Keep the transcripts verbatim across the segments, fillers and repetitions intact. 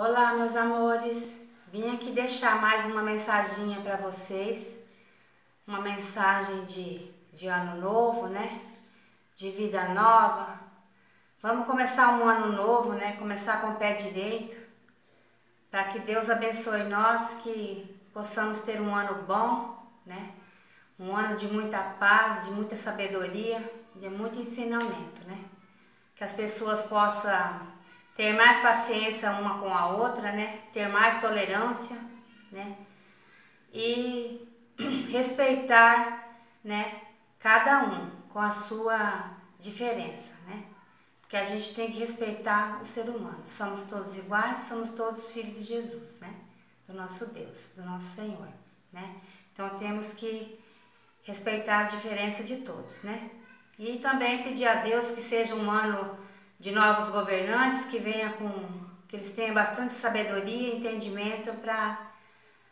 Olá, meus amores, vim aqui deixar mais uma mensaginha para vocês, uma mensagem de, de ano novo, né, de vida nova. Vamos começar um ano novo, né, começar com o pé direito, para que Deus abençoe nós, que possamos ter um ano bom, né, um ano de muita paz, de muita sabedoria, de muito ensinamento, né, que as pessoas possam ter mais paciência uma com a outra, né? Ter mais tolerância, né? E respeitar, né? Cada um com a sua diferença, né? Porque a gente tem que respeitar o ser humano. Somos todos iguais, somos todos filhos de Jesus, né? Do nosso Deus, do nosso Senhor, né? Então temos que respeitar as diferenças de todos, né? E também pedir a Deus que seja um ano de novos governantes, que venha com que eles tenham bastante sabedoria e entendimento para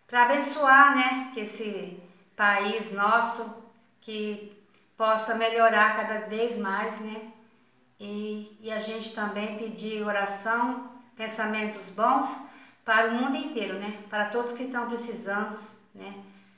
para abençoar, né, que esse país nosso que possa melhorar cada vez mais, né? E, e a gente também pedir oração, pensamentos bons para o mundo inteiro, né? Para todos que estão precisando, né?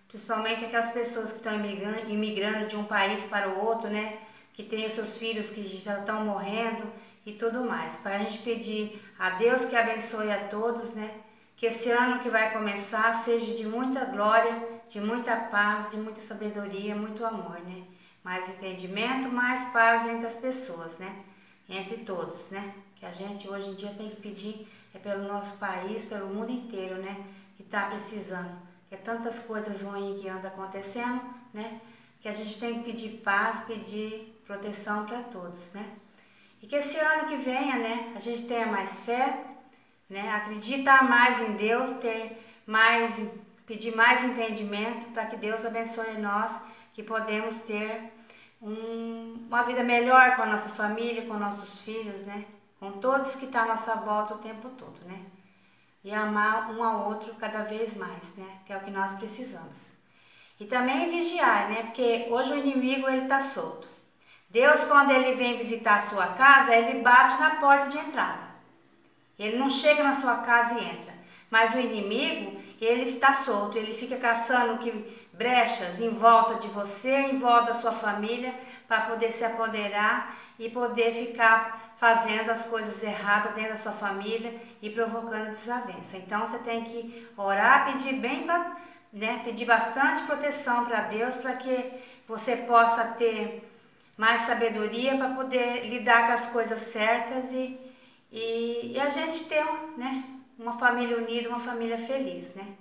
Principalmente aquelas pessoas que estão imigrando, imigrando de um país para o outro, né? Que tem os seus filhos que já estão morrendo e tudo mais. Para a gente pedir a Deus que abençoe a todos, né? Que esse ano que vai começar seja de muita glória, de muita paz, de muita sabedoria, muito amor, né? Mais entendimento, mais paz entre as pessoas, né? Entre todos, né? Que a gente hoje em dia tem que pedir é pelo nosso país, pelo mundo inteiro, né? Que está precisando. Que é tantas coisas ruins que andam acontecendo, né? Que a gente tem que pedir paz, pedir proteção para todos, né? E que esse ano que venha, né, a gente tenha mais fé, né? Acreditar mais em Deus, ter mais, pedir mais entendimento para que Deus abençoe nós, que podemos ter um, uma vida melhor com a nossa família, com nossos filhos, né? Com todos que estão à nossa volta o tempo todo, né? E amar um ao outro cada vez mais, né? Que é o que nós precisamos. E também vigiar, né? Porque hoje o inimigo, ele tá solto. Deus, quando ele vem visitar a sua casa, ele bate na porta de entrada. Ele não chega na sua casa e entra. Mas o inimigo, ele tá solto. Ele fica caçando que brechas em volta de você, em volta da sua família, para poder se apoderar e poder ficar fazendo as coisas erradas dentro da sua família e provocando desavença. Então, você tem que orar, pedir bem para... Né? Pedir bastante proteção para Deus, para que você possa ter mais sabedoria para poder lidar com as coisas certas e, e, e a gente ter, né, uma família unida, uma família feliz, né?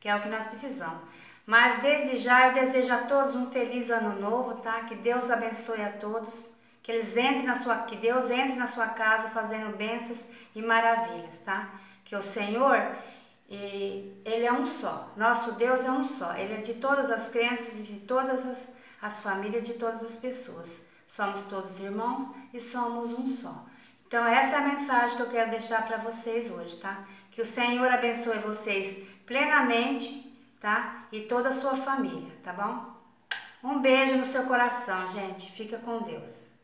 Que é o que nós precisamos. Mas desde já eu desejo a todos um feliz ano novo, tá? Que Deus abençoe a todos, que eles entrem na sua, que Deus entre na sua casa fazendo bênçãos e maravilhas, tá? Que o Senhor... E ele é um só, nosso Deus é um só, ele é de todas as crenças e de todas as, as famílias, de todas as pessoas. Somos todos irmãos e somos um só. Então essa é a mensagem que eu quero deixar para vocês hoje, tá? Que o Senhor abençoe vocês plenamente, tá? E toda a sua família, tá bom? Um beijo no seu coração, gente. Fica com Deus.